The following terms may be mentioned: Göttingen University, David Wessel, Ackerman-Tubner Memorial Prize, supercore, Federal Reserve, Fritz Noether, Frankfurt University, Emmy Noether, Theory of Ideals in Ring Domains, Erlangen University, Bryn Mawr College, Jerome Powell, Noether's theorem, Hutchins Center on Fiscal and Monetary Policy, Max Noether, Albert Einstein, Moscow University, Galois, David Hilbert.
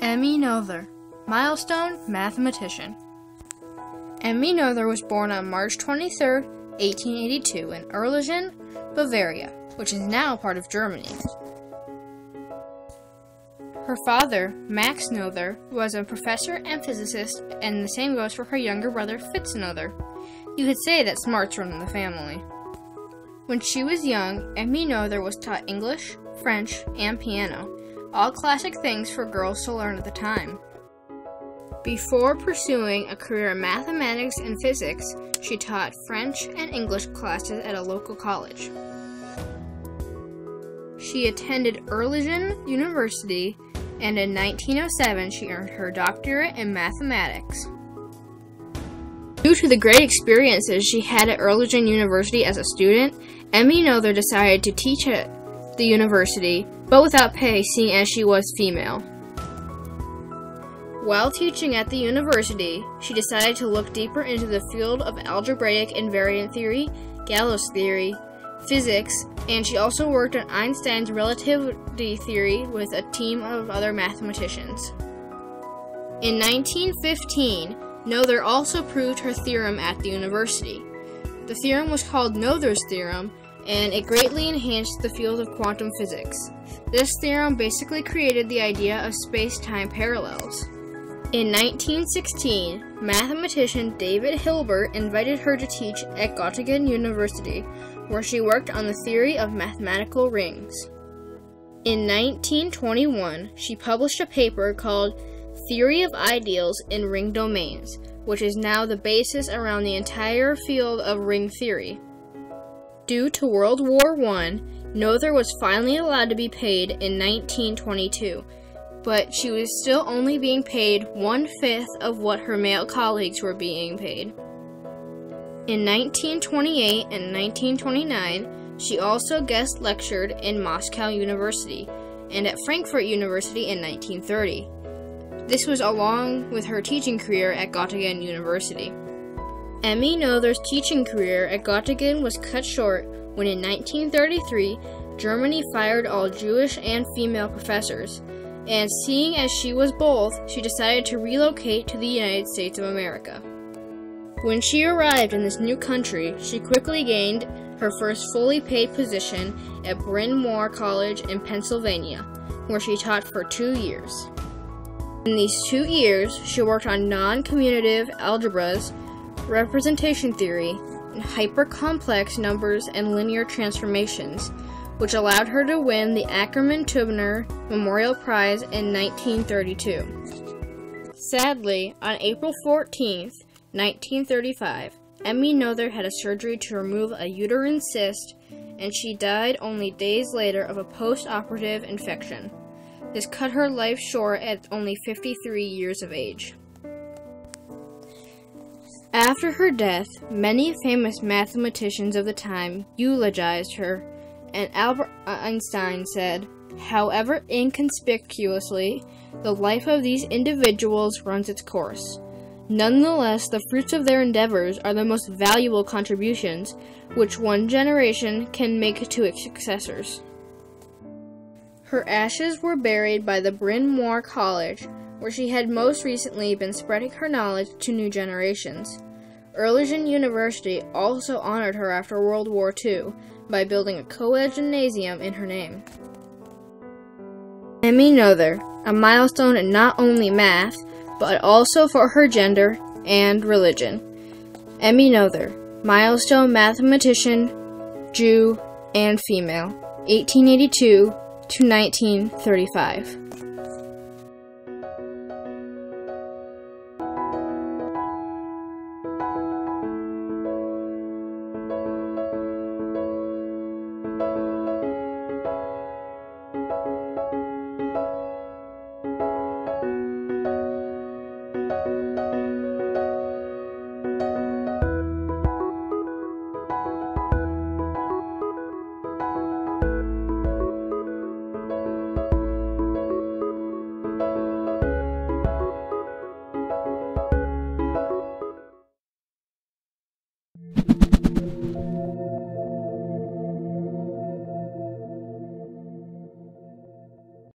Emmy Noether, milestone mathematician. Emmy Noether was born on March 23, 1882 in Erlangen, Bavaria, which is now part of Germany. Her father, Max Noether, was a professor and physicist, and the same goes for her younger brother, Fritz Noether. You could say that smarts run in the family. When she was young, Emmy Noether was taught English, French, and piano, all classic things for girls to learn at the time. Before pursuing a career in mathematics and physics, she taught French and English classes at a local college. She attended Erlangen University, and in 1907 she earned her doctorate in mathematics. Due to the great experiences she had at Erlangen University as a student, Emmy Noether decided to teach at the university, but without pay, seeing as she was female. While teaching at the university, she decided to look deeper into the field of algebraic invariant theory, Galois theory, physics, and she also worked on Einstein's relativity theory with a team of other mathematicians. In 1915, Noether also proved her theorem at the university. The theorem was called Noether's theorem, and it greatly enhanced the field of quantum physics. This theorem basically created the idea of space-time parallels. In 1916, mathematician David Hilbert invited her to teach at Göttingen University, where she worked on the theory of mathematical rings. In 1921, she published a paper called Theory of Ideals in Ring Domains, which is now the basis around the entire field of ring theory. Due to World War I, Noether was finally allowed to be paid in 1922, but she was still only being paid 1/5 of what her male colleagues were being paid. In 1928 and 1929, she also guest lectured in Moscow University and at Frankfurt University in 1930. This was along with her teaching career at Göttingen University. Emmy Noether's teaching career at Göttingen was cut short when in 1933, Germany fired all Jewish and female professors, and seeing as she was both, she decided to relocate to the United States of America. When she arrived in this new country, she quickly gained her first fully paid position at Bryn Mawr College in Pennsylvania, where she taught for 2 years. In these 2 years, she worked on non-commutative algebras, representation theory, and hypercomplex numbers and linear transformations, which allowed her to win the Ackerman-Tubner Memorial Prize in 1932. Sadly, on April 14, 1935, Emmy Noether had a surgery to remove a uterine cyst, and she died only days later of a post-operative infection. This cut her life short at only 53 years of age. After her death, many famous mathematicians of the time eulogized her, and Albert Einstein said, "However inconspicuously, the life of these individuals runs its course. Nonetheless, the fruits of their endeavors are the most valuable contributions which one generation can make to its successors." Her ashes were buried by the Bryn Mawr College, where she had most recently been spreading her knowledge to new generations. Erlangen University also honored her after World War II by building a co-ed gymnasium in her name. Emmy Noether, a milestone in not only math, but also for her gender and religion. Emmy Noether, milestone mathematician, Jew, and female, 1882 to 1935.